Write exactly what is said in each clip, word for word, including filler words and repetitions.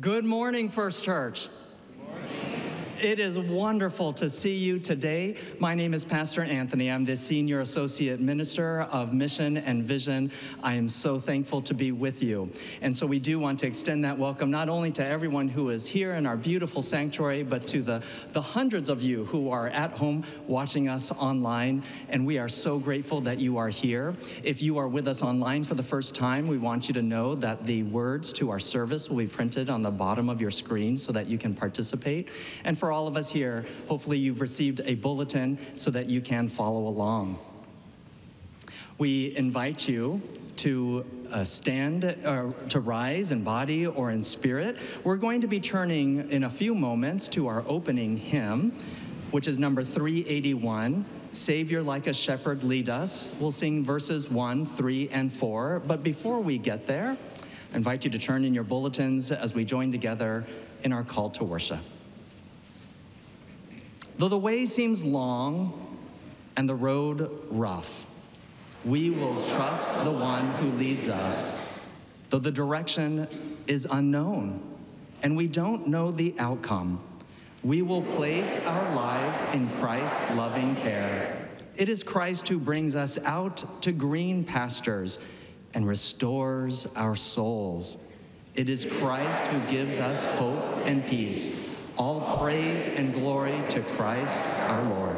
Good morning, First Church. Good morning. It is wonderful to see you today. My name is Pastor Anthony. I'm the Senior Associate Minister of Mission and Vision. I am so thankful to be with you. And so we do want to extend that welcome not only to everyone who is here in our beautiful sanctuary, but to the, the hundreds of you who are at home watching us online. And we are so grateful that you are here. If you are with us online for the first time, we want you to know that the words to our service will be printed on the bottom of your screen so that you can participate. And for all of us here, hopefully you've received a bulletin so that you can follow along. We invite you to uh, stand, or to rise in body or in spirit. We're going to be turning in a few moments to our opening hymn, which is number three eighty-one, Savior Like a Shepherd Lead Us. We'll sing verses one, three, and four. But before we get there, I invite you to turn in your bulletins as we join together in our call to worship. Though the way seems long and the road rough, we will trust the one who leads us. Though the direction is unknown and we don't know the outcome, we will place our lives in Christ's loving care. It is Christ who brings us out to green pastures and restores our souls. It is Christ who gives us hope and peace. All praise and glory to Christ our Lord.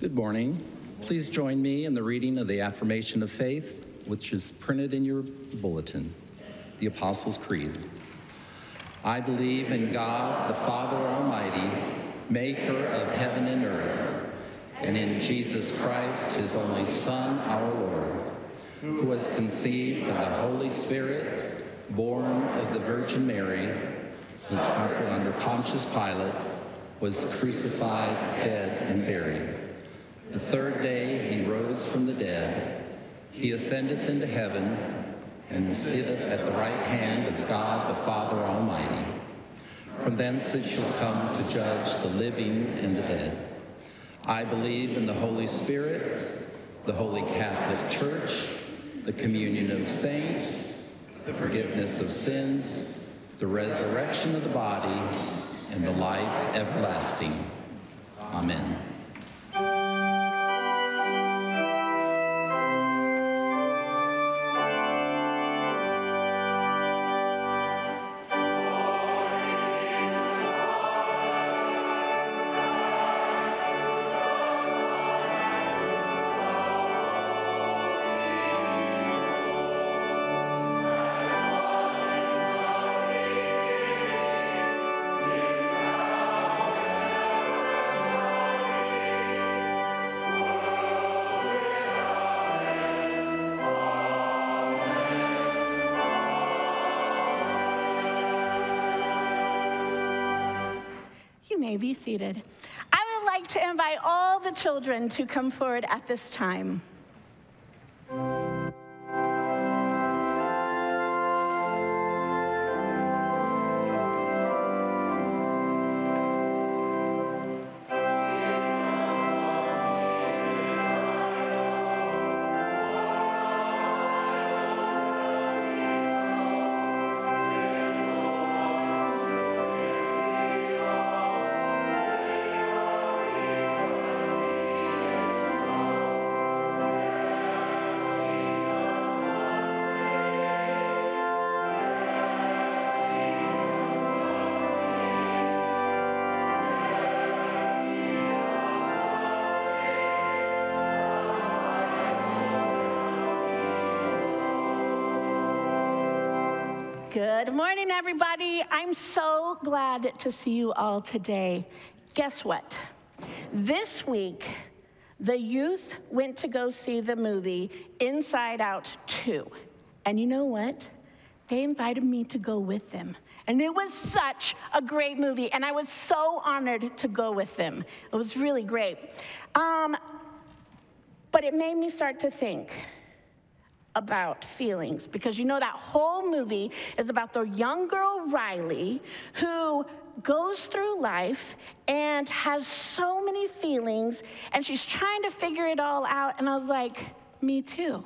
Good morning. Please join me in the reading of the Affirmation of Faith, which is printed in your bulletin, the Apostles' Creed. I believe in God, the Father Almighty, maker of heaven and earth, and in Jesus Christ, his only Son, our Lord, who was conceived by the Holy Spirit, born of the Virgin Mary, was put under Pontius Pilate, was crucified, dead, and buried. The third day he rose from the dead. He ascendeth into heaven, and sitteth at the right hand of God the Father Almighty. From thence he shall come to judge the living and the dead. I believe in the Holy Spirit, the Holy Catholic Church, the communion of saints, the forgiveness of sins, the resurrection of the body, and the life everlasting. Amen. Be seated. I would like to invite all the children to come forward at this time. Good morning, everybody. I'm so glad to see you all today. Guess what? This week, the youth went to go see the movie Inside Out two. And you know what? They invited me to go with them. And it was such a great movie, and I was so honored to go with them. It was really great. Um, but it made me start to think about feelings, because you know that whole movie is about the young girl Riley, who goes through life and has so many feelings, and she's trying to figure it all out. And I was like, me too.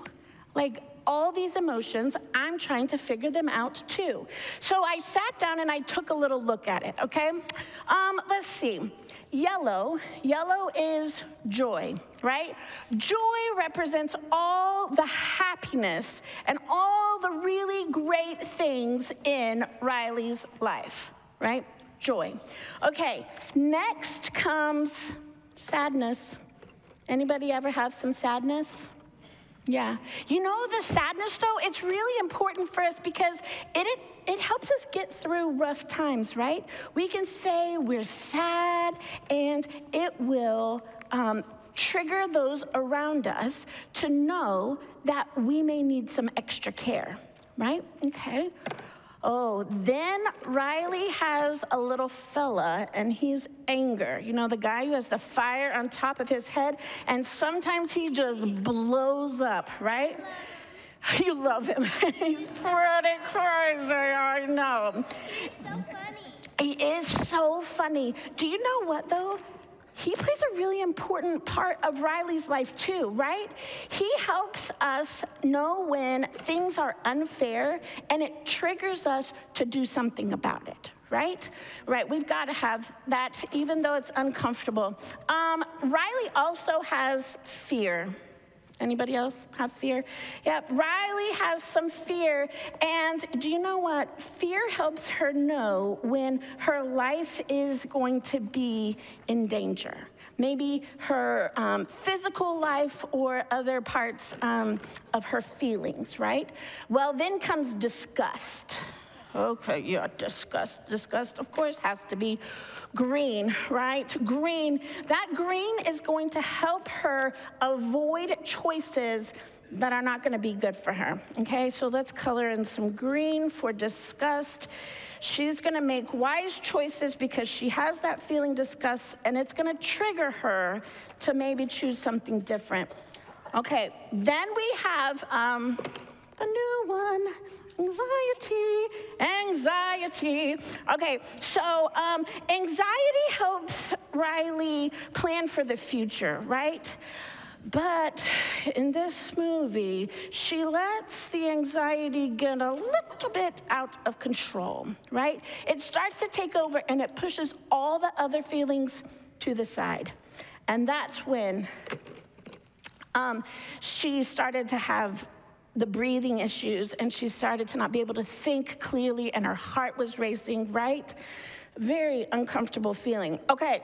Like, all these emotions, I'm trying to figure them out too. So I sat down and I took a little look at it, okay? Um, let's see. Yellow, yellow is joy, right? Joy represents all the happiness and all the really great things in Riley's life, right? Joy. Okay, next comes sadness. Anybody ever have some sadness? Yeah. You know, the sadness, though, it's really important for us because it, it it helps us get through rough times, right? We can say we're sad, and it will um, trigger those around us to know that we may need some extra care, right? Okay. Oh, then Riley has a little fella, and he's anger. You know, the guy who has the fire on top of his head, and sometimes he just blows up, right? You love him. He's pretty crazy, I know. He's so funny. He is so funny. Do you know what, though? He plays a really important part of Riley's life too, right? He helps us know when things are unfair, and it triggers us to do something about it, right? Right, we've got to have that, even though it's uncomfortable. Um, Riley also has fear. Anybody else have fear? Yep, Riley has some fear, and do you know what? Fear helps her know when her life is going to be in danger. Maybe her um, physical life or other parts um, of her feelings, right? Well, then comes disgust. Okay, yeah, disgust. Disgust, of course, has to be green, right? Green. That green is going to help her avoid choices that are not going to be good for her. Okay, so let's color in some green for disgust. She's going to make wise choices because she has that feeling disgust, and it's going to trigger her to maybe choose something different. Okay, then we have um, a new one, anxiety, anxiety. Okay, so um, anxiety helps Riley plan for the future, right? But in this movie, she lets the anxiety get a little bit out of control, right? It starts to take over and it pushes all the other feelings to the side. And that's when um, she started to have the breathing issues, and she started to not be able to think clearly, and her heart was racing, right? Very uncomfortable feeling. Okay.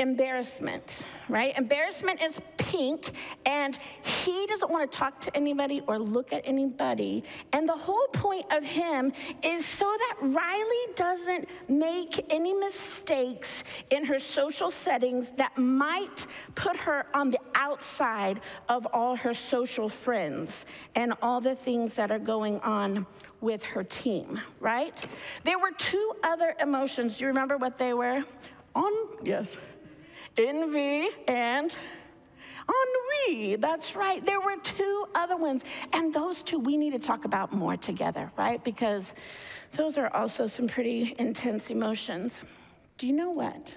Embarrassment, right? Embarrassment is pink, and he doesn't want to talk to anybody or look at anybody. And the whole point of him is so that Riley doesn't make any mistakes in her social settings that might put her on the outside of all her social friends and all the things that are going on with her team, right? There were two other emotions. Do you remember what they were? On, yes. Envy and ennui, that's right. There were two other ones, and those two we need to talk about more together, right? Because those are also some pretty intense emotions. Do you know what?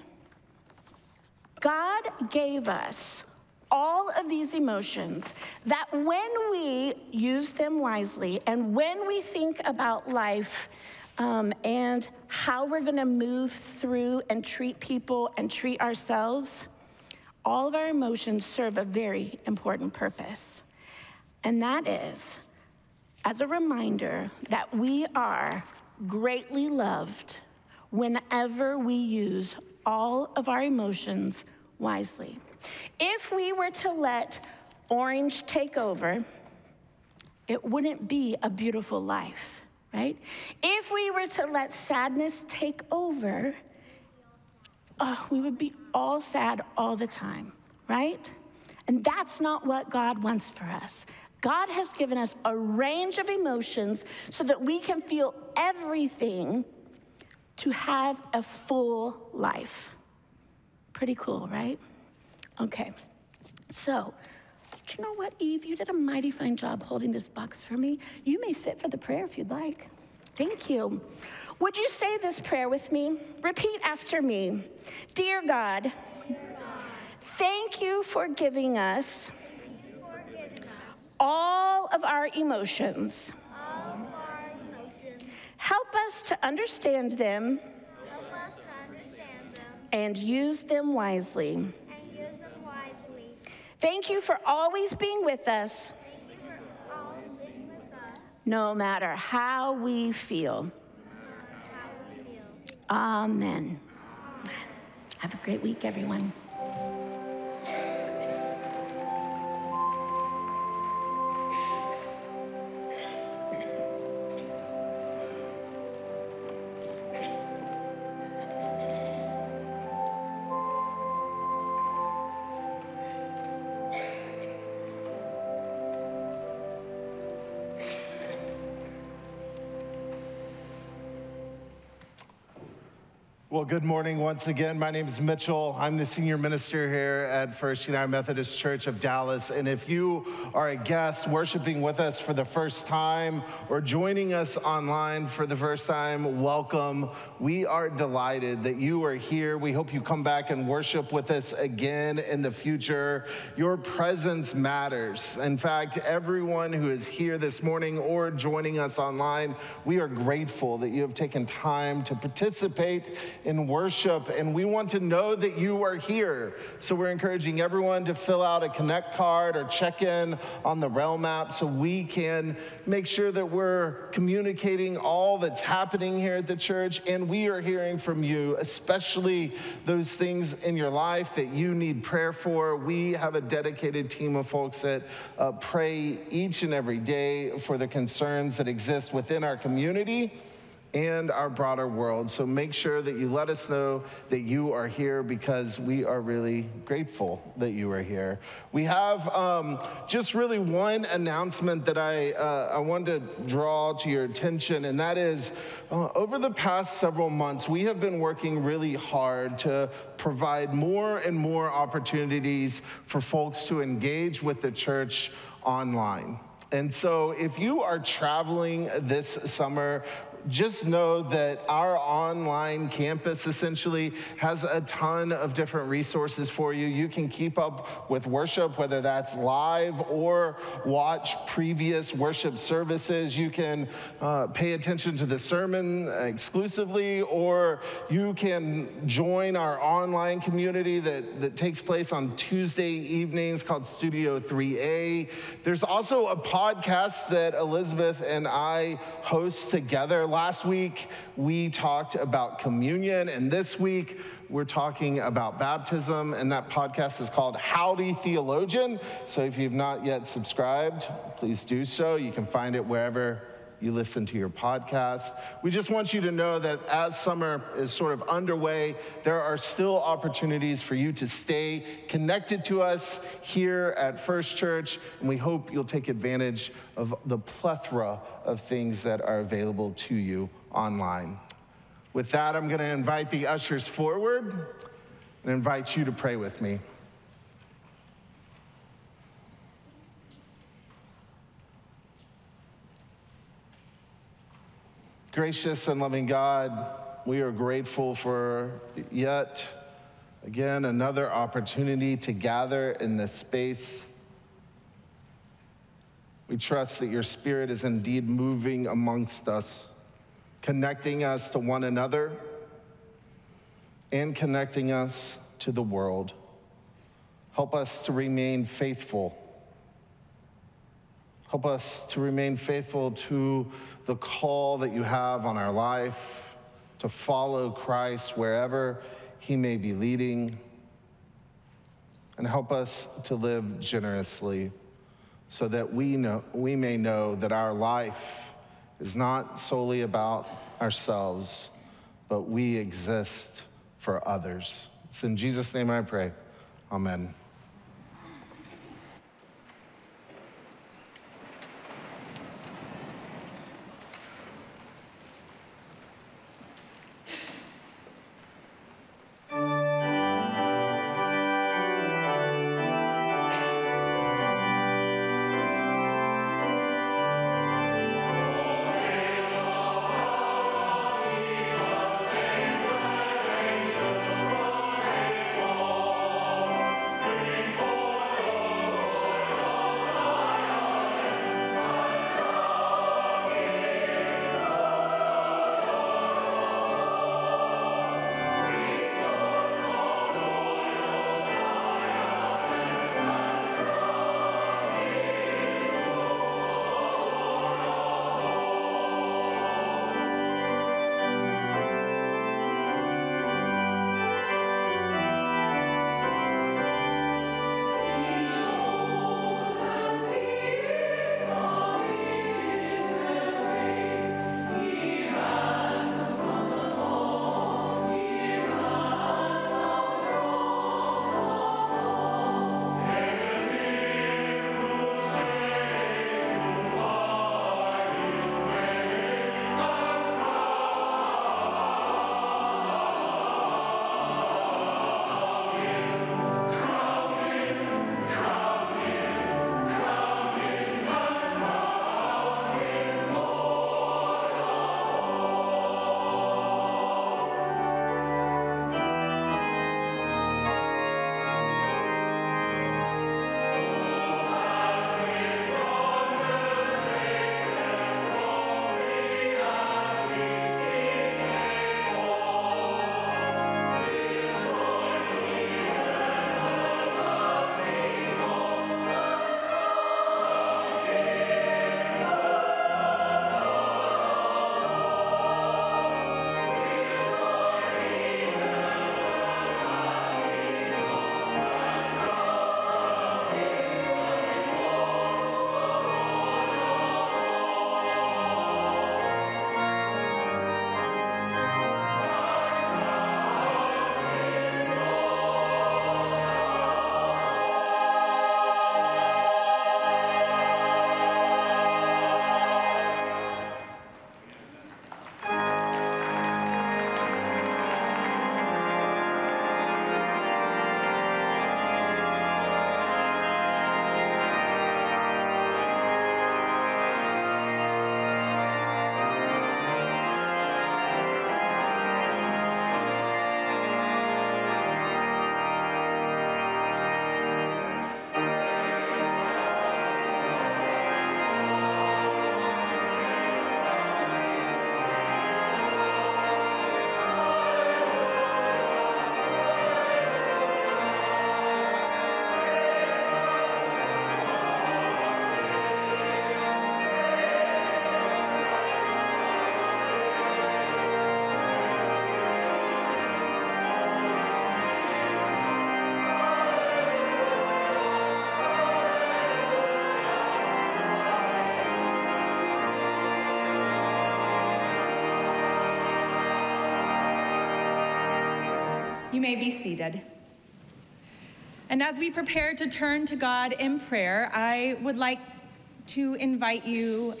God gave us all of these emotions that when we use them wisely and when we think about life, Um, and how we're going to move through and treat people and treat ourselves, all of our emotions serve a very important purpose. And that is, as a reminder, that we are greatly loved whenever we use all of our emotions wisely. If we were to let orange take over, it wouldn't be a beautiful life. Right? If we were to let sadness take over, oh, we would be all sad all the time, right? And that's not what God wants for us. God has given us a range of emotions so that we can feel everything to have a full life. Pretty cool, right? Okay, so do you know what, Eve? You did a mighty fine job holding this box for me. You may sit for the prayer if you'd like. Thank you. Would you say this prayer with me? Repeat after me. Dear God, Dear God, thank you for giving us, you for giving us all, of all of our emotions. Help us to understand them, Help us to understand them. and use them wisely. Thank you for always being with us, Thank you for always being with us. No matter how we feel. No matter how we feel. Amen. Amen. Have a great week, everyone. Well, good morning once again. My name is Mitchell. I'm the senior minister here at First United Methodist Church of Dallas. And if you are a guest worshiping with us for the first time or joining us online for the first time, welcome. We are delighted that you are here. We hope you come back and worship with us again in the future. Your presence matters. In fact, everyone who is here this morning or joining us online, we are grateful that you have taken time to participate in worship, and we want to know that you are here. So we're encouraging everyone to fill out a Connect card or check in on the Realm app so we can make sure that we're communicating all that's happening here at the church, and we are hearing from you, especially those things in your life that you need prayer for. We have a dedicated team of folks that uh, pray each and every day for the concerns that exist within our community, and our broader world. So make sure that you let us know that you are here, because we are really grateful that you are here. We have um, just really one announcement that I, uh, I wanted to draw to your attention, and that is uh, over the past several months, we have been working really hard to provide more and more opportunities for folks to engage with the church online. And so if you are traveling this summer, just know that our online campus essentially has a ton of different resources for you. You can keep up with worship, whether that's live or watch previous worship services. You can uh, pay attention to the sermon exclusively, or you can join our online community that, that takes place on Tuesday evenings called Studio three A. There's also a podcast that Elizabeth and I host together. Last week, we talked about communion, and this week, we're talking about baptism, and that podcast is called Howdy Theologian. So if you've not yet subscribed, please do so. You can find it wherever you listen to your podcast. We just want you to know that as summer is sort of underway, there are still opportunities for you to stay connected to us here at First Church, and we hope you'll take advantage of the plethora of things that are available to you online. With that, I'm gonna invite the ushers forward and invite you to pray with me. Gracious and loving God, we are grateful for yet again another opportunity to gather in this space. We trust that your Spirit is indeed moving amongst us, connecting us to one another and connecting us to the world. Help us to remain faithful. Help us to remain faithful to the call that you have on our life, to follow Christ wherever he may be leading, and help us to live generously so that we know, we may know that our life is not solely about ourselves, but we exist for others. It's in Jesus' name I pray, amen. You may be seated. And as we prepare to turn to God in prayer, I would like to invite you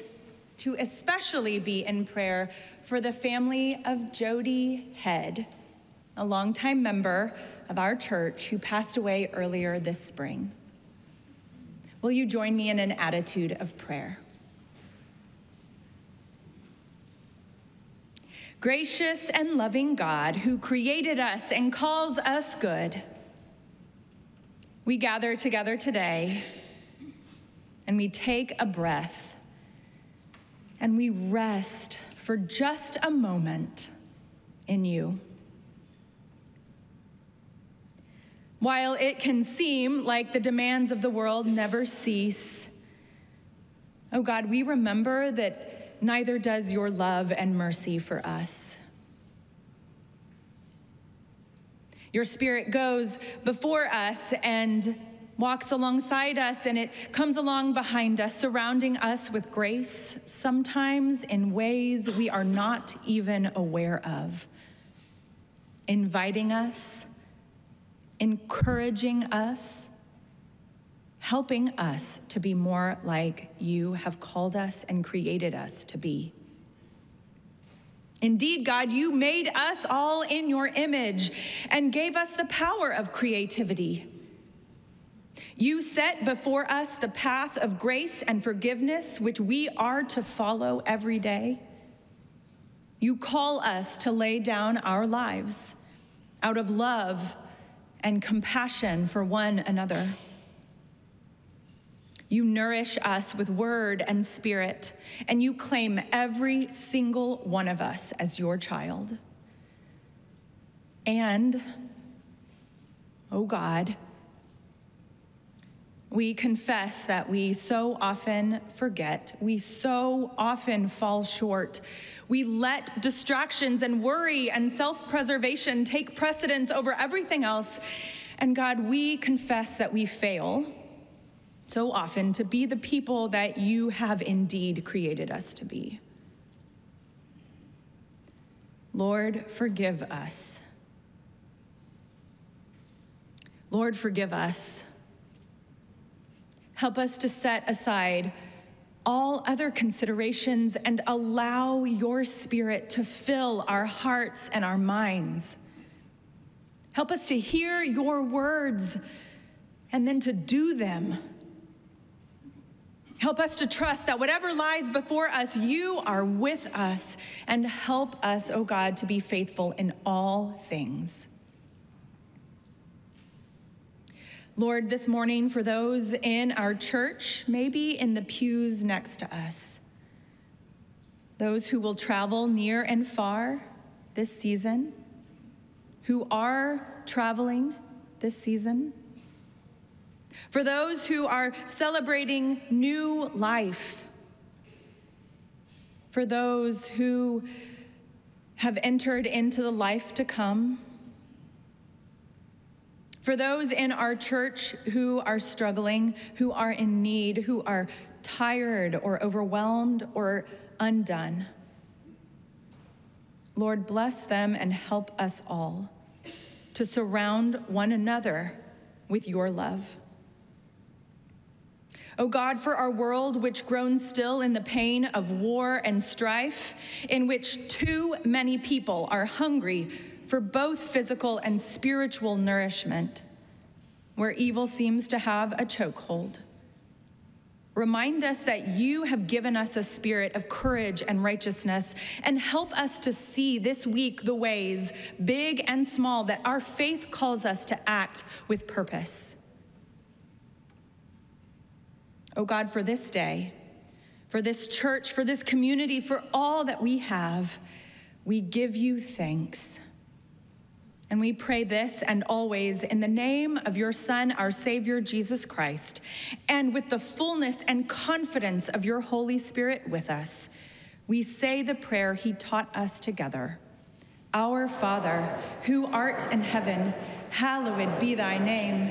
to especially be in prayer for the family of Jody Head, a longtime member of our church who passed away earlier this spring. Will you join me in an attitude of prayer? Gracious and loving God, who created us and calls us good, we gather together today and we take a breath and we rest for just a moment in you. While it can seem like the demands of the world never cease, oh God, we remember that neither does your love and mercy for us. Your Spirit goes before us and walks alongside us, and it comes along behind us, surrounding us with grace, sometimes in ways we are not even aware of, inviting us, encouraging us, helping us to be more like you have called us and created us to be. Indeed, God, you made us all in your image and gave us the power of creativity. You set before us the path of grace and forgiveness, which we are to follow every day. You call us to lay down our lives out of love and compassion for one another. You nourish us with word and spirit, and you claim every single one of us as your child. And, oh God, we confess that we so often forget, we so often fall short. We let distractions and worry and self-preservation take precedence over everything else. And God, we confess that we fail so often to be the people that you have indeed created us to be. Lord, forgive us. Lord, forgive us. Help us to set aside all other considerations and allow your Spirit to fill our hearts and our minds. Help us to hear your words and then to do them. Help us to trust that whatever lies before us, you are with us, and help us, oh God, to be faithful in all things. Lord, this morning for those in our church, maybe in the pews next to us, those who will travel near and far this season, who are traveling this season, for those who are celebrating new life, for those who have entered into the life to come, for those in our church who are struggling, who are in need, who are tired or overwhelmed or undone. Lord, bless them and help us all to surround one another with your love. O God, for our world, which groans still in the pain of war and strife, in which too many people are hungry for both physical and spiritual nourishment, where evil seems to have a chokehold, remind us that you have given us a spirit of courage and righteousness, and help us to see this week the ways, big and small, that our faith calls us to act with purpose. Oh God, for this day, for this church, for this community, for all that we have, we give you thanks. And we pray this and always in the name of your Son, our Savior, Jesus Christ, and with the fullness and confidence of your Holy Spirit with us, we say the prayer he taught us together. Our Father, who art in heaven, hallowed be thy name.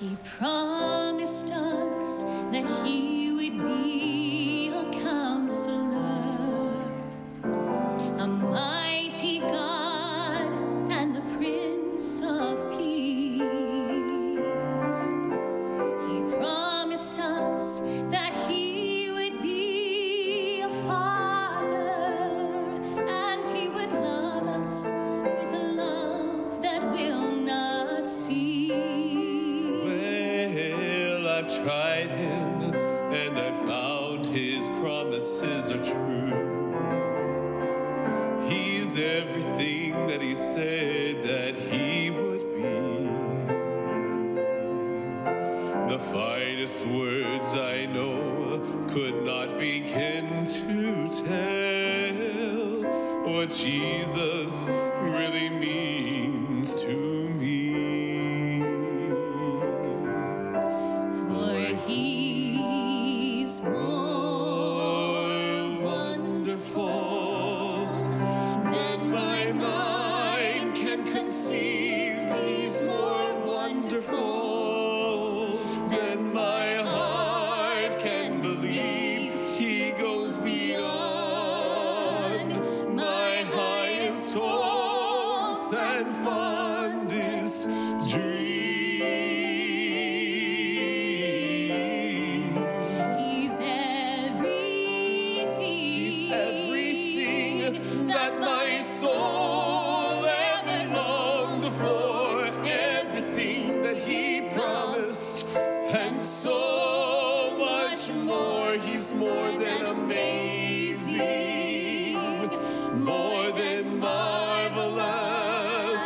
He promised us that he would be a counselor, a mighty God and the Prince of Peace. He promised us that he would be a father, and he would love us with a love that will not cease. Tried him, and I found his promises are true. He's everything that he said that he would be. The finest words I know could not begin to tell what Jesus really means to me. He's more wonderful than my mind can conceive. He's more wonderful than my heart can believe. He goes beyond my highest hopes and fondest dreams. He's more than amazing, more than marvelous,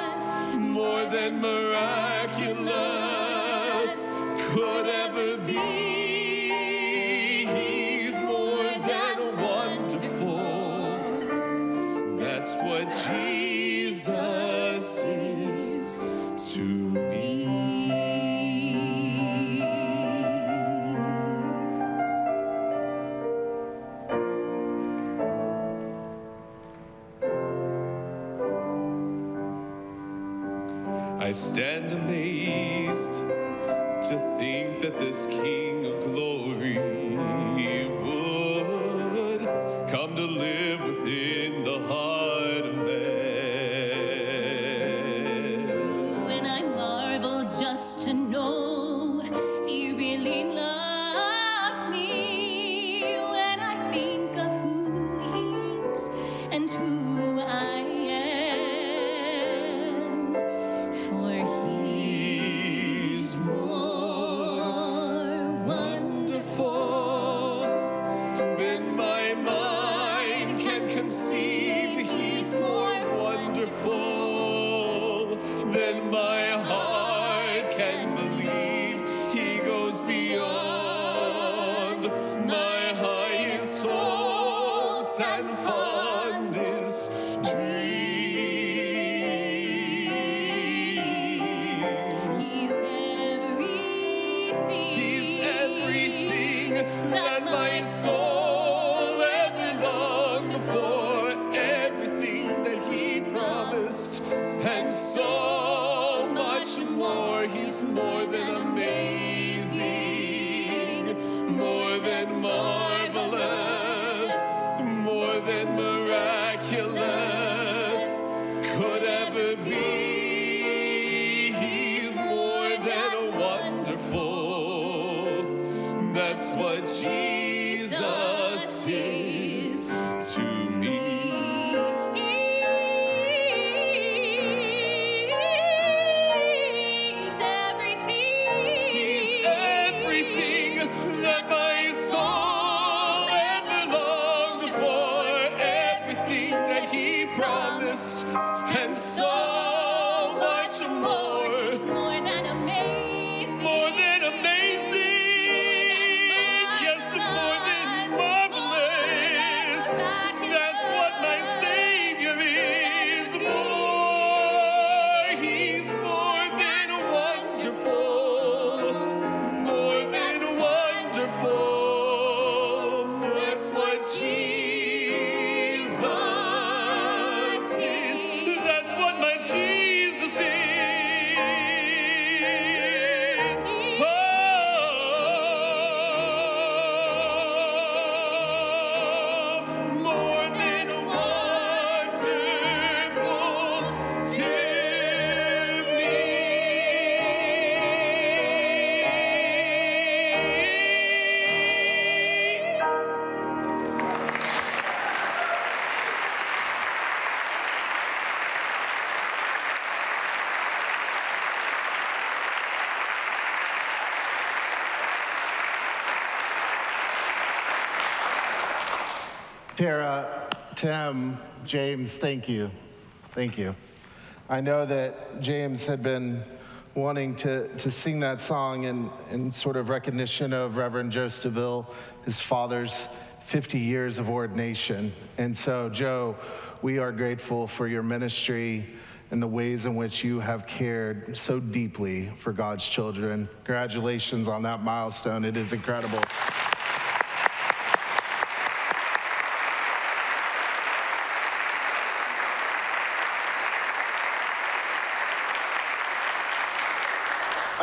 more than miraculous could ever be. He's more than wonderful. That's what Jesus is to me. I stand amazed to think that this King of glory would come to live within the heart of man. Ooh, and I marvel just to know he really loves me when I think of who he is and who I am. Than my heart can believe. He goes beyond my highest hopes and fondest dreams. He's everything. He's everything that my soul ever longed for. Everything that he promised and so. He's more than amazing, more than marvelous, more than miraculous could ever be. He's more than wonderful. That's what Jesus is to me. That my soul ever loved. Tara, Tim, James, thank you. Thank you. I know that James had been wanting to, to sing that song in, in sort of recognition of Reverend Joe Steville, his father's fifty years of ordination. And so, Joe, we are grateful for your ministry and the ways in which you have cared so deeply for God's children. Congratulations on that milestone. It is incredible.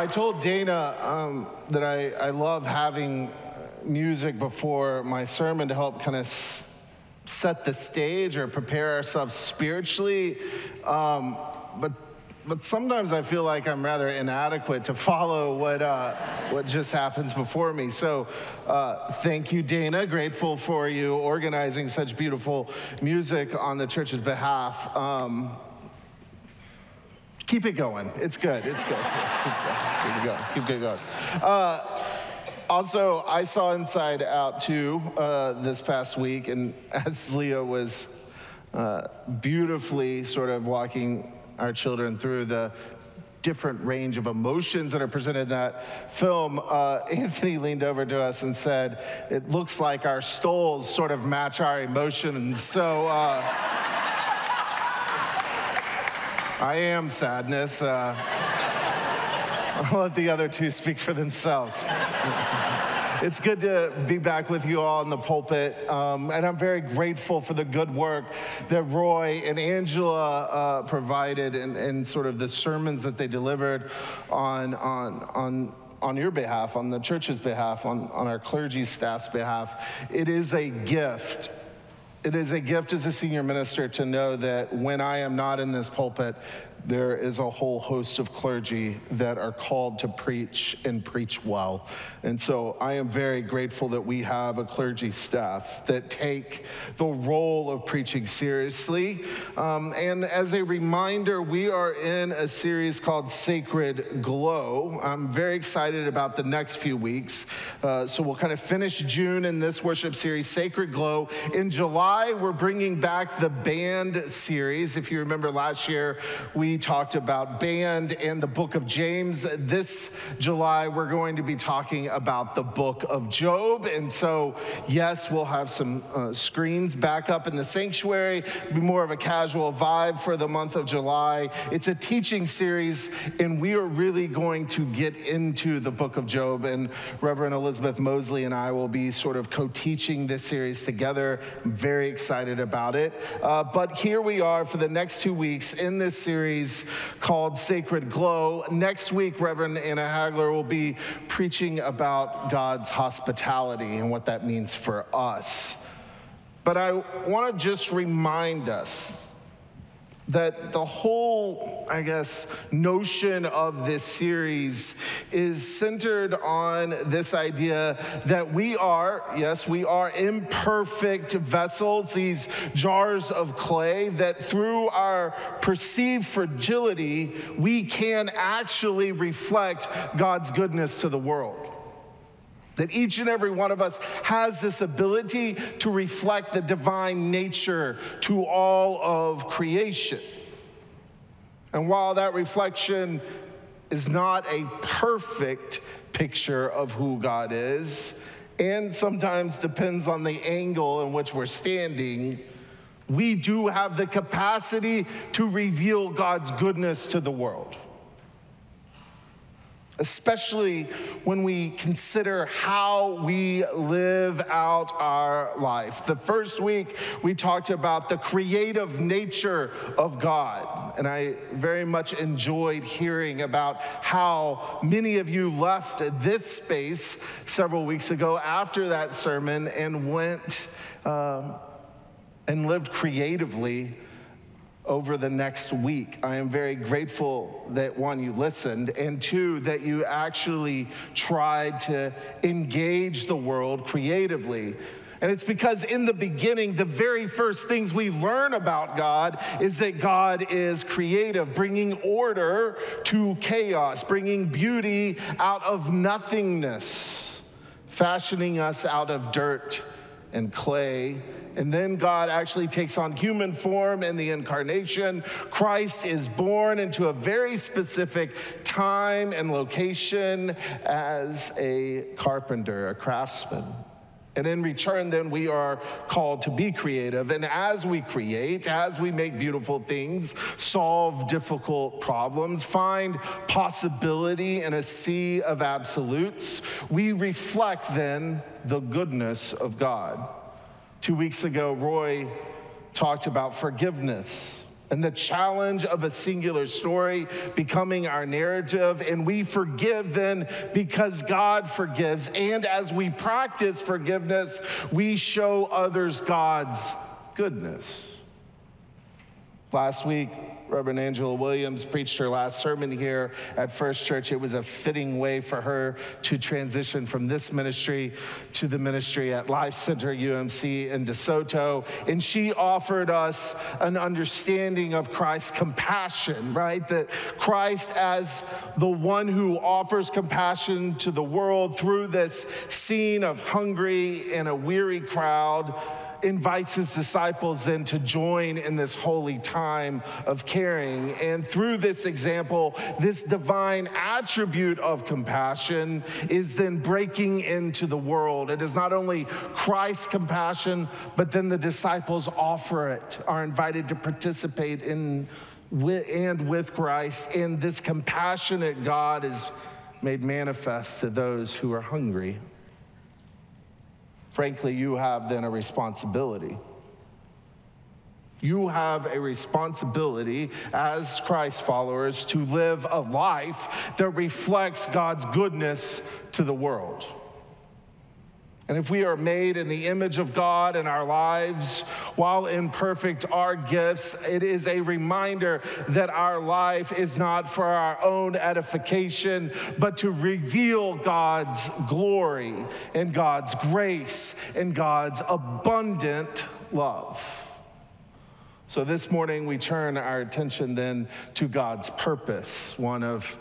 I told Dana um, that I, I love having music before my sermon to help kind of s set the stage or prepare ourselves spiritually, um, but but sometimes I feel like I'm rather inadequate to follow what uh, what just happens before me. So uh, thank you, Dana. Grateful for you organizing such beautiful music on the church's behalf. Um, Keep it going. It's good. It's good. Keep it going. Keep it going. Uh, also, I saw Inside Out two uh, this past week, and as Leo was uh, beautifully sort of walking our children through the different range of emotions that are presented in that film, uh, Anthony leaned over to us and said, "It looks like our stoles sort of match our emotions." So. Uh, I am sadness. Uh, I'll let the other two speak for themselves. It's good to be back with you all in the pulpit, um, and I'm very grateful for the good work that Roy and Angela uh, provided and, and sort of the sermons that they delivered on, on, on on your behalf, on the church's behalf, on, on our clergy staff's behalf. It is a gift. It is a gift as a senior minister to know that when I am not in this pulpit, there is a whole host of clergy that are called to preach and preach well. And so I am very grateful that we have a clergy staff that take the role of preaching seriously. Um, and as a reminder, we are in a series called Sacred Glow. I'm very excited about the next few weeks. Uh, so we'll kind of finish June in this worship series, Sacred Glow. In July, we're bringing back the band series. If you remember last year, we talked about band and the book of James. This July, we're going to be talking about the book of Job. And so, yes, we'll have some uh, screens back up in the sanctuary, be more of a casual vibe for the month of July. It's a teaching series, and we are really going to get into the book of Job. And Reverend Elizabeth Mosley and I will be sort of co-teaching this series together. I'm very excited about it. Uh, but here we are for the next two weeks in this series called Sacred Glow. Next week, Reverend Anna Hagler will be preaching about God's hospitality and what that means for us. But I want to just remind us that the whole, I guess, notion of this series is centered on this idea that we are, yes, we are imperfect vessels, these jars of clay, that through our perceived fragility, we can actually reflect God's goodness to the world. That each and every one of us has this ability to reflect the divine nature to all of creation. And while that reflection is not a perfect picture of who God is, and sometimes depends on the angle in which we're standing, we do have the capacity to reveal God's goodness to the world. Especially when we consider how we live out our life. The first week, we talked about the creative nature of God, and I very much enjoyed hearing about how many of you left this space several weeks ago after that sermon and went um, and lived creatively over the next week. I am very grateful that, one, you listened, and two, that you actually tried to engage the world creatively. And it's because in the beginning, the very first things we learn about God is that God is creative, bringing order to chaos, bringing beauty out of nothingness, fashioning us out of dirt and clay, And then God actually takes on human form in the incarnation. Christ is born into a very specific time and location as a carpenter, a craftsman. And in return, then, we are called to be creative. And as we create, as we make beautiful things, solve difficult problems, find possibility in a sea of absolutes, we reflect, then, the goodness of God. Two weeks ago, Roy talked about forgiveness and the challenge of a singular story becoming our narrative, and we forgive then because God forgives. And as we practice forgiveness, we show others God's goodness. Last week, Reverend Angela Williams preached her last sermon here at First Church. It was a fitting way for her to transition from this ministry to the ministry at Life Center U M C in DeSoto. And she offered us an understanding of Christ's compassion, right? That Christ, as the one who offers compassion to the world through this scene of hungry and a weary crowd, invites his disciples then to join in this holy time of caring. And through this example, this divine attribute of compassion is then breaking into the world. It is not only Christ's compassion, but then the disciples offer it, are invited to participate in and with Christ. And this compassionate God is made manifest to those who are hungry. Frankly, you have then a responsibility. You have a responsibility as Christ followers to live a life that reflects God's goodness to the world. And if we are made in the image of God in our lives, while imperfect our gifts, it is a reminder that our life is not for our own edification, but to reveal God's glory and God's grace and God's abundant love. So this morning we turn our attention then to God's purpose. One of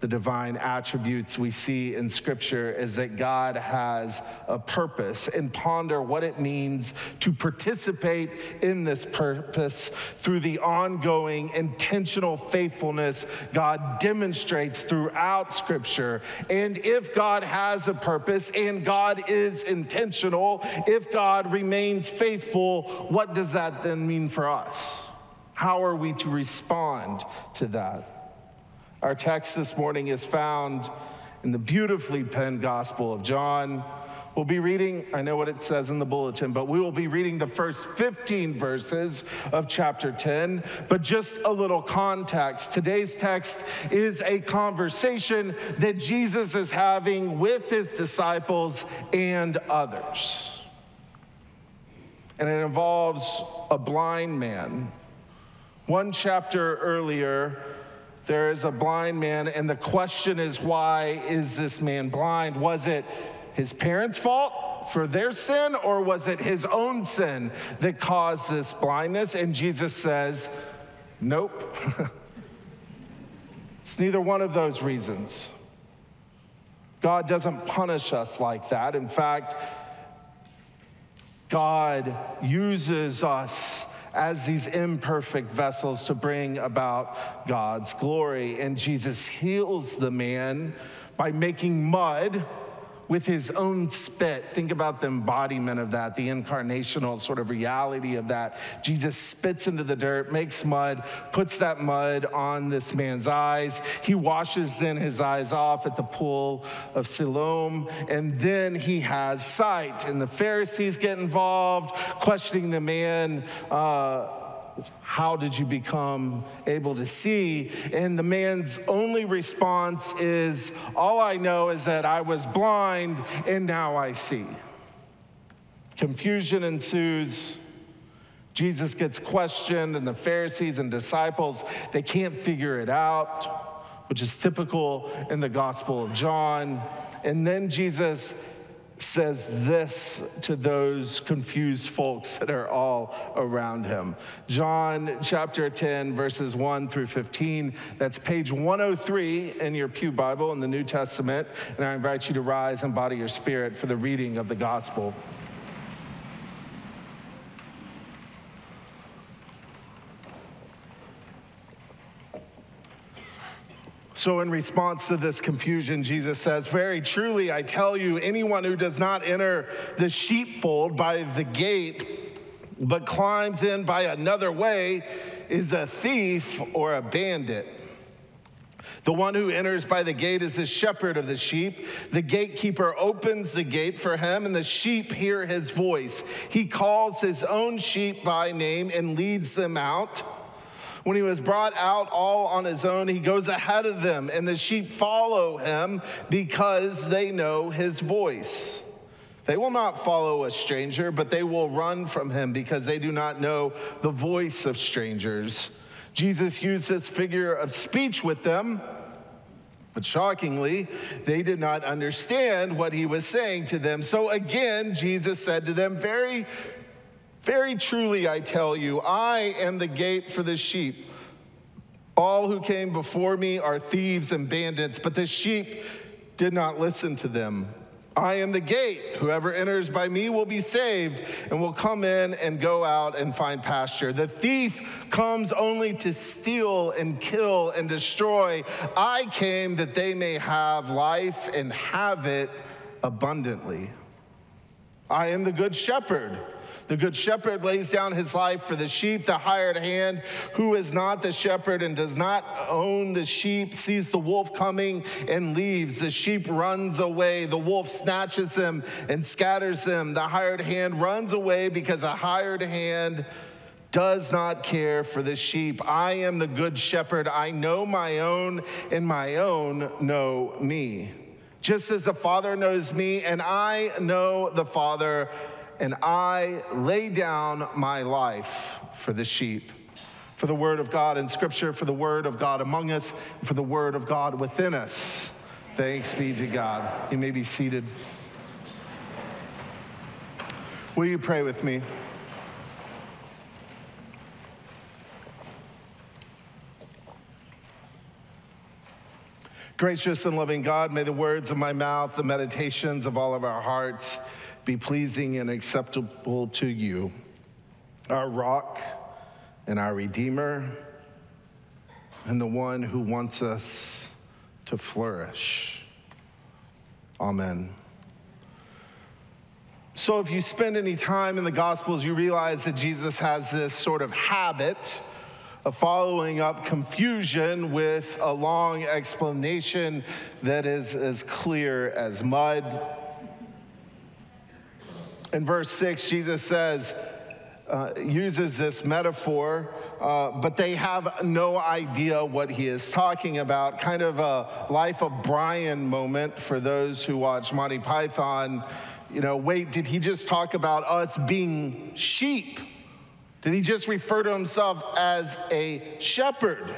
the divine attributes we see in Scripture is that God has a purpose, and ponder what it means to participate in this purpose through the ongoing intentional faithfulness God demonstrates throughout Scripture. And if God has a purpose and God is intentional, if God remains faithful, what does that then mean for us? How are we to respond to that? Our text this morning is found in the beautifully penned Gospel of John. We'll be reading, I know what it says in the bulletin, but we will be reading the first fifteen verses of chapter ten. But just a little context. Today's text is a conversation that Jesus is having with his disciples and others. And it involves a blind man. One chapter earlier, there is a blind man, and the question is, why is this man blind? Was it his parents' fault for their sin, or was it his own sin that caused this blindness? And Jesus says, nope. It's neither one of those reasons. God doesn't punish us like that. In fact, God uses us as these imperfect vessels to bring about God's glory. And Jesus heals the man by making mud with his own spit. Think about the embodiment of that, the incarnational sort of reality of that. Jesus spits into the dirt, makes mud, puts that mud on this man's eyes. He washes then his eyes off at the pool of Siloam, and then he has sight. And the Pharisees get involved, questioning the man, uh, how did you become able to see? And the man's only response is, all I know is that I was blind and now I see. Confusion ensues. Jesus gets questioned, and the Pharisees and disciples, they can't figure it out, which is typical in the Gospel of John. And then Jesus says this to those confused folks that are all around him. John chapter ten, verses one through fifteen. That's page one oh three in your pew Bible in the New Testament. And I invite you to rise in body or spirit for the reading of the gospel. So in response to this confusion, Jesus says, "Very truly, I tell you, anyone who does not enter the sheepfold by the gate, but climbs in by another way, is a thief or a bandit. The one who enters by the gate is the shepherd of the sheep. The gatekeeper opens the gate for him, and the sheep hear his voice. He calls his own sheep by name and leads them out. When he was brought out all on his own, he goes ahead of them, and the sheep follow him because they know his voice. They will not follow a stranger, but they will run from him because they do not know the voice of strangers." Jesus used this figure of speech with them, but shockingly, they did not understand what he was saying to them. So again, Jesus said to them, very, very truly, I tell you, I am the gate for the sheep. All who came before me are thieves and bandits, but the sheep did not listen to them. I am the gate. Whoever enters by me will be saved and will come in and go out and find pasture. The thief comes only to steal and kill and destroy. I came that they may have life and have it abundantly. I am the good shepherd. The good shepherd lays down his life for the sheep. The hired hand, who is not the shepherd and does not own the sheep, sees the wolf coming and leaves. The sheep runs away. The wolf snatches them and scatters them. The hired hand runs away because a hired hand does not care for the sheep. I am the good shepherd. I know my own, and my own know me. Just as the Father knows me, and I know the Father, and I lay down my life for the sheep. For the word of God in Scripture, for the word of God among us, for the word of God within us. Thanks be to God. You may be seated. Will you pray with me? Gracious and loving God, may the words of my mouth, the meditations of all of our hearts, be pleasing and acceptable to you, our rock and our redeemer, and the one who wants us to flourish. Amen. So if you spend any time in the Gospels, you realize that Jesus has this sort of habit of following up confusion with a long explanation that is as clear as mud. In verse six, Jesus says, uh, uses this metaphor, uh, but they have no idea what he is talking about. Kind of a Life of Brian moment for those who watch Monty Python. You know, wait, did he just talk about us being sheep? Did he just refer to himself as a shepherd?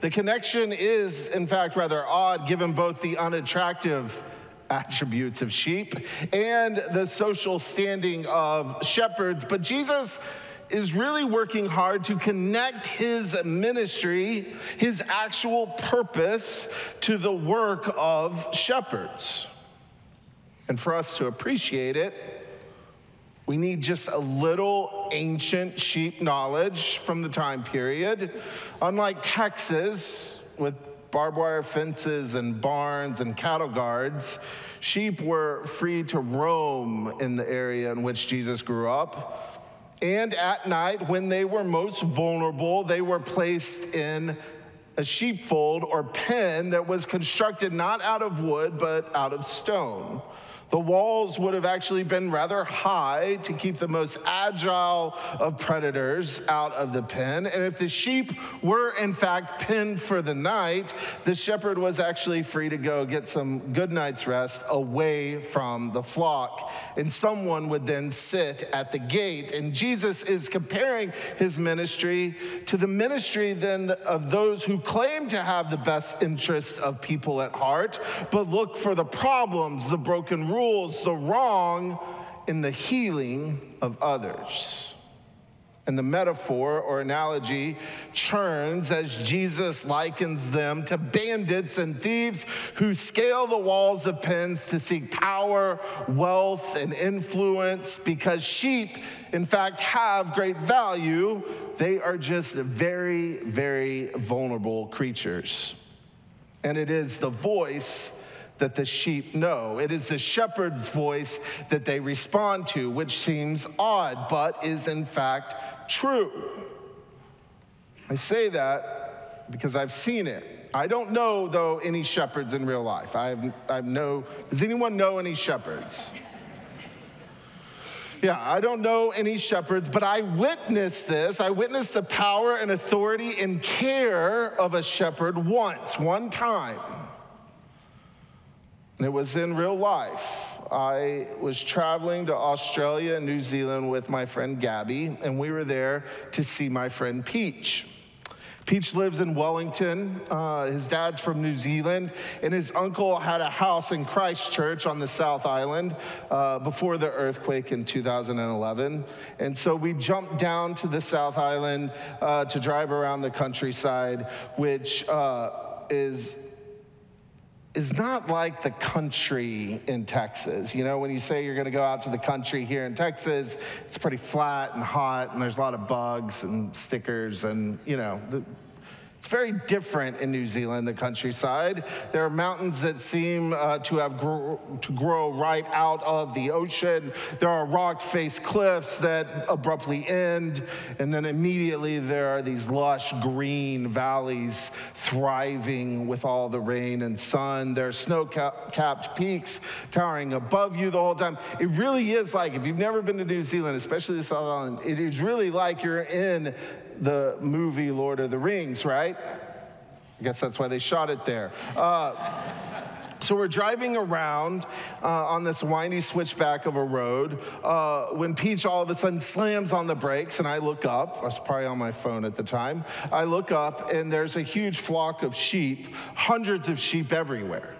The connection is, in fact, rather odd, given both the unattractive attributes of sheep and the social standing of shepherds. But Jesus is really working hard to connect his ministry, his actual purpose, to the work of shepherds. And for us to appreciate it, we need just a little ancient sheep knowledge from the time period. Unlike Texas, with barbed wire fences and barns and cattle guards, sheep were free to roam in the area in which Jesus grew up. And at night, when they were most vulnerable, they were placed in a sheepfold or pen that was constructed not out of wood, but out of stone. The walls would have actually been rather high to keep the most agile of predators out of the pen. And if the sheep were, in fact, penned for the night, the shepherd was actually free to go get some good night's rest away from the flock. And someone would then sit at the gate. And Jesus is comparing his ministry to the ministry then of those who claim to have the best interest of people at heart, but look for the problems, the broken rules, the wrong in the healing of others. And the metaphor or analogy churns as Jesus likens them to bandits and thieves who scale the walls of pens to seek power, wealth, and influence, because sheep, in fact, have great value. They are just very, very vulnerable creatures. and it is the voice that the sheep know. It is the shepherd's voice that they respond to, which seems odd, but is in fact true. I say that because I've seen it. I don't know, though, any shepherds in real life. I have, I have no, does anyone know any shepherds? Yeah, I don't know any shepherds, but I witnessed this. I witnessed the power and authority and care of a shepherd once, one time. And it was in real life. I was traveling to Australia and New Zealand with my friend Gabby, and we were there to see my friend Peach. Peach lives in Wellington. Uh, his dad's from New Zealand, and his uncle had a house in Christchurch on the South Island uh, before the earthquake in two thousand eleven. And so we jumped down to the South Island uh, to drive around the countryside, which uh, is is not like the country in Texas. You know, when you say you're gonna go out to the country here in Texas, it's pretty flat and hot, and there's a lot of bugs and stickers, and you know, the, it's very different in New Zealand, the countryside. There are mountains that seem uh, to have gr to grow right out of the ocean. There are rock-faced cliffs that abruptly end, and then immediately there are these lush green valleys thriving with all the rain and sun. There are snow-capped peaks towering above you the whole time. It really is like, if you've never been to New Zealand, especially the South Island, it is really like you're in the movie Lord of the Rings, right? I guess that's why they shot it there. Uh, so we're driving around uh, on this windy switchback of a road uh, when Peach all of a sudden slams on the brakes, and I look up. I was probably on my phone at the time. I look up, and there's a huge flock of sheep, hundreds of sheep everywhere,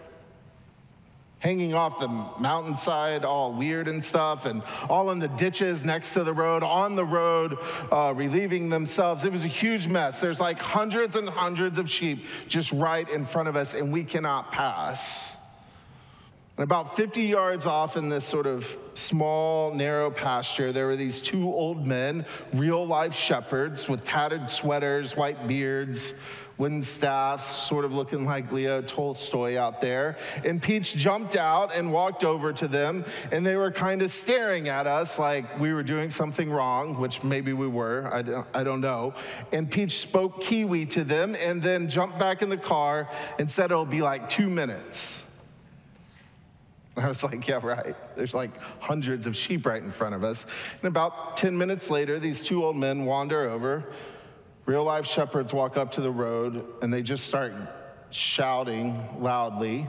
hanging off the mountainside, all weird and stuff, and all in the ditches next to the road, on the road, uh, relieving themselves. It was a huge mess. There's like hundreds and hundreds of sheep just right in front of us, and we cannot pass. And about fifty yards off in this sort of small, narrow pasture, there were these two old men, real-life shepherds with tattered sweaters, white beards, wooden staffs, sort of looking like Leo Tolstoy out there. And Peach jumped out and walked over to them, and they were kind of staring at us like we were doing something wrong, which maybe we were, I don't, I don't know. And Peach spoke Kiwi to them and then jumped back in the car and said it'll be like two minutes. I was like, yeah, right. There's like hundreds of sheep right in front of us. And about ten minutes later, these two old men wander over. Real-life shepherds walk up to the road, and they just start shouting loudly,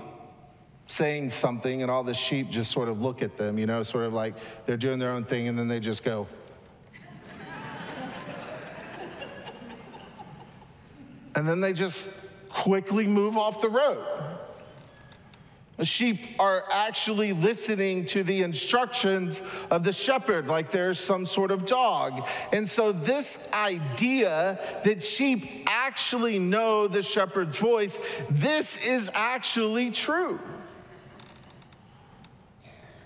saying something, and all the sheep just sort of look at them, you know, sort of like they're doing their own thing, and then they just go. And then they just quickly move off the road. The sheep are actually listening to the instructions of the shepherd, like they're some sort of dog. And so this idea that sheep actually know the shepherd's voice, this is actually true.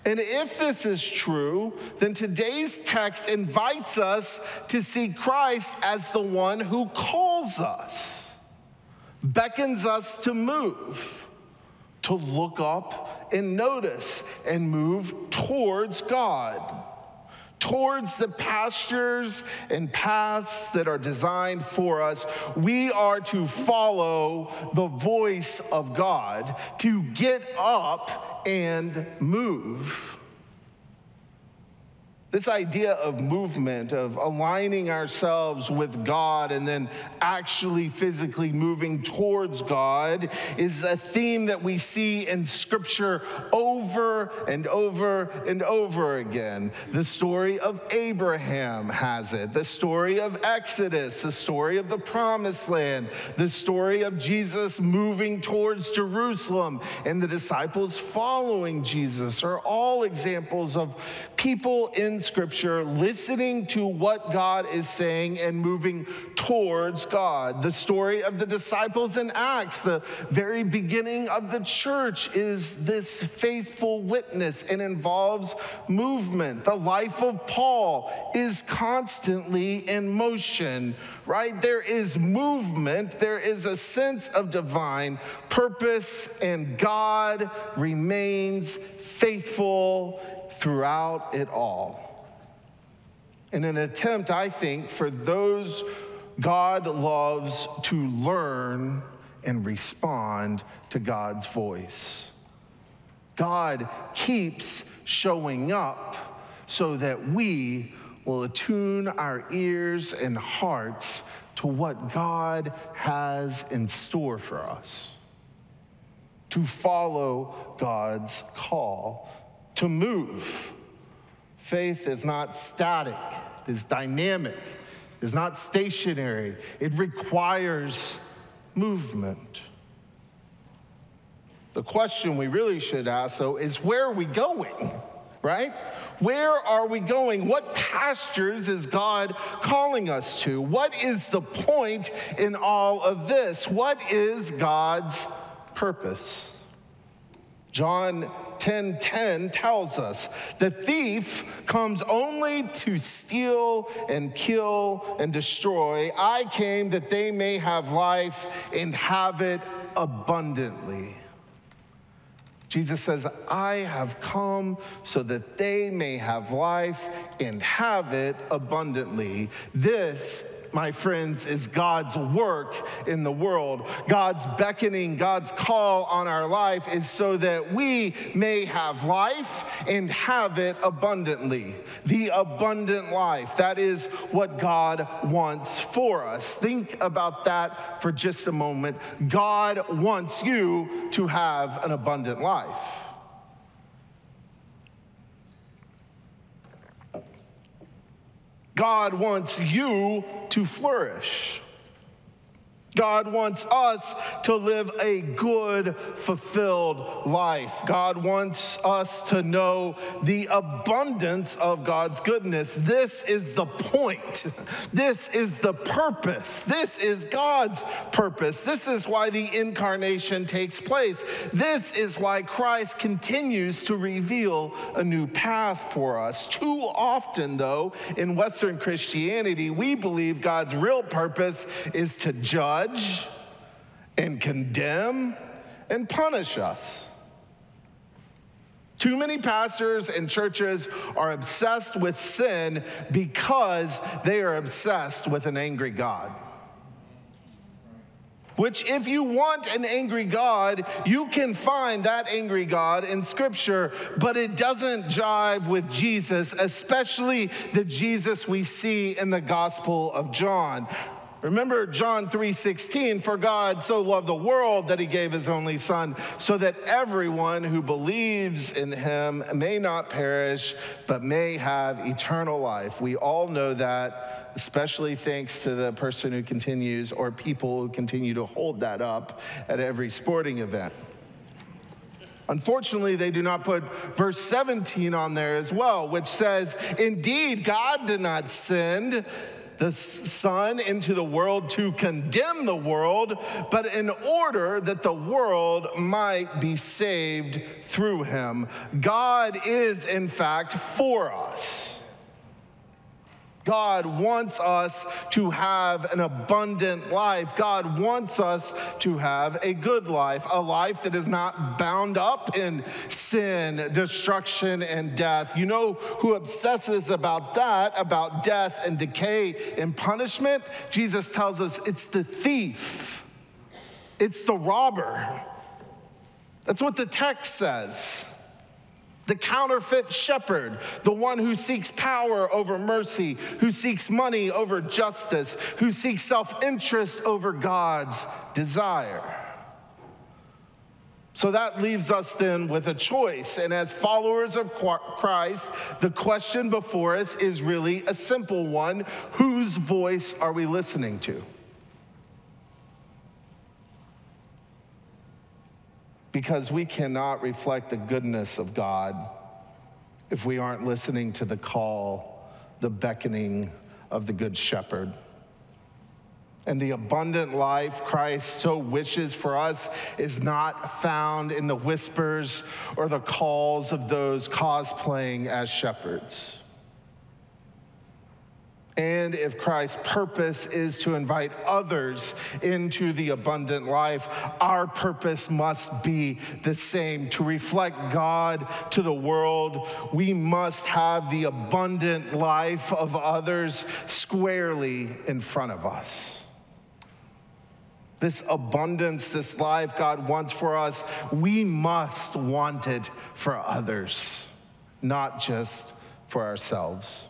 And if this is true, then today's text invites us to see Christ as the one who calls us, beckons us to move, to look up and notice and move towards God, towards the pastures and paths that are designed for us. We are to follow the voice of God, to get up and move. This idea of movement, of aligning ourselves with God and then actually physically moving towards God, is a theme that we see in Scripture over and over and over again. The story of Abraham has it. The story of Exodus. The story of the Promised Land. The story of Jesus moving towards Jerusalem and the disciples following Jesus are all examples of people in in Scripture, listening to what God is saying and moving towards God. The story of the disciples in Acts, the very beginning of the church, is this faithful witness and involves movement. The life of Paul is constantly in motion, right? There is movement. There is a sense of divine purpose, and God remains faithful throughout it all. In an attempt, I think, for those God loves to learn and respond to God's voice. God keeps showing up so that we will attune our ears and hearts to what God has in store for us, to follow God's call, to move. Faith is not static, it is dynamic, it is not stationary, it requires movement. The question we really should ask, though, is where are we going, right? Where are we going? What pastures is God calling us to? What is the point in all of this? What is God's purpose? John ten ten tells us the thief comes only to steal and kill and destroy. I came that they may have life and have it abundantly. Jesus says, I have come so that they may have life and have it abundantly. This, my friends, is God's work in the world. God's beckoning, God's call on our life is so that we may have life and have it abundantly. The abundant life, that is what God wants for us. Think about that for just a moment. God wants you to have an abundant life. God wants you to flourish. God wants us to live a good, fulfilled life. God wants us to know the abundance of God's goodness. This is the point. This is the purpose. This is God's purpose. This is why the incarnation takes place. This is why Christ continues to reveal a new path for us. Too often, though, in Western Christianity, we believe God's real purpose is to judge. Judge and condemn and punish us. Too many pastors and churches are obsessed with sin because they are obsessed with an angry God. Which, if you want an angry God, you can find that angry God in Scripture, but it doesn't jive with Jesus, especially the Jesus we see in the Gospel of John. Remember John three sixteen, for God so loved the world that he gave his only son, so that everyone who believes in him may not perish, but may have eternal life. We all know that, especially thanks to the person who continues, or people who continue to hold that up at every sporting event. Unfortunately, they do not put verse seventeen on there as well, which says, indeed, God did not send the Son into the world to condemn the world, but in order that the world might be saved through him. God is, in fact, for us. God wants us to have an abundant life. God wants us to have a good life, a life that is not bound up in sin, destruction, and death. You know who obsesses about that, about death and decay and punishment? Jesus tells us it's the thief. It's the robber. That's what the text says. The counterfeit shepherd, the one who seeks power over mercy, who seeks money over justice, who seeks self-interest over God's desire. So that leaves us then with a choice. And as followers of Christ, the question before us is really a simple one. Whose voice are we listening to? Because we cannot reflect the goodness of God if we aren't listening to the call, the beckoning of the Good Shepherd. And the abundant life Christ so wishes for us is not found in the whispers or the calls of those cosplaying as shepherds. And if Christ's purpose is to invite others into the abundant life, our purpose must be the same, to reflect God to the world. We must have the abundant life of others squarely in front of us. This abundance, this life God wants for us, we must want it for others, not just for ourselves.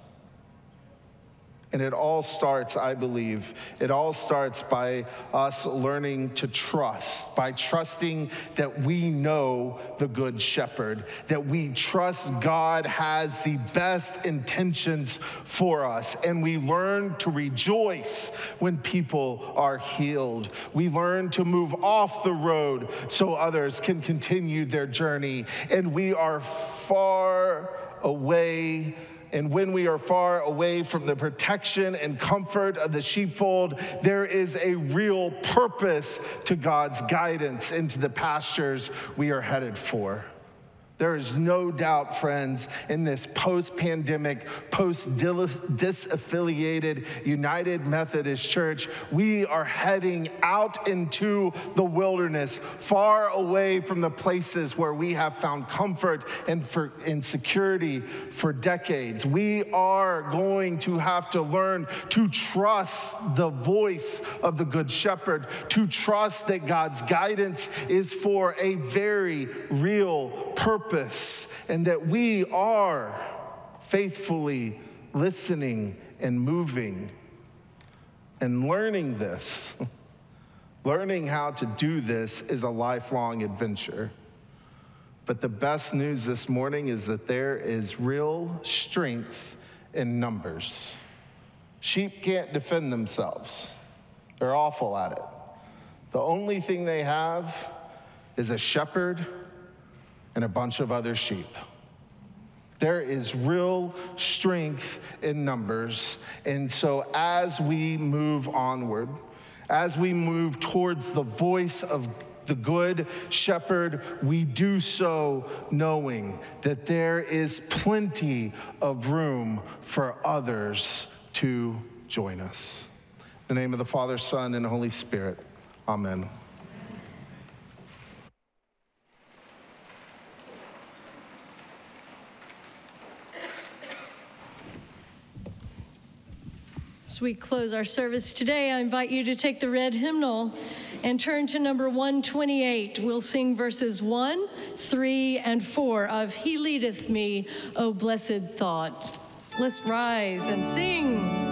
And it all starts, I believe, it all starts by us learning to trust, by trusting that we know the Good Shepherd, that we trust God has the best intentions for us. And we learn to rejoice when people are healed. We learn to move off the road so others can continue their journey. And we are far away And when we are far away from the protection and comfort of the sheepfold, there is a real purpose to God's guidance into the pastures we are headed for. There is no doubt, friends, in this post-pandemic, post-disaffiliated United Methodist Church, we are heading out into the wilderness, far away from the places where we have found comfort and, for, and security for decades. We are going to have to learn to trust the voice of the Good Shepherd, to trust that God's guidance is for a very real purpose. And that we are faithfully listening and moving and learning this. Learning how to do this is a lifelong adventure. But the best news this morning is that there is real strength in numbers. Sheep can't defend themselves. They're awful at it. The only thing they have is a shepherd and a bunch of other sheep. There is real strength in numbers. And so as we move onward, as we move towards the voice of the Good Shepherd, we do so knowing that there is plenty of room for others to join us. In the name of the Father, Son, and Holy Spirit, amen. As we close our service today, I invite you to take the red hymnal and turn to number one twenty-eight. We'll sing verses one, three, and four of He Leadeth Me, O Blessed Thought. Let's rise and sing.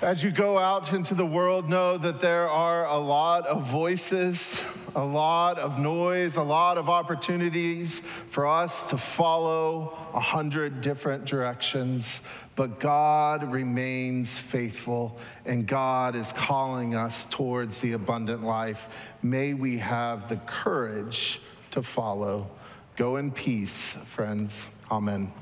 As you go out into the world, know that there are a lot of voices, a lot of noise, a lot of opportunities for us to follow a hundred different directions. But God remains faithful, and God is calling us towards the abundant life. May we have the courage to follow. Go in peace, friends. Amen.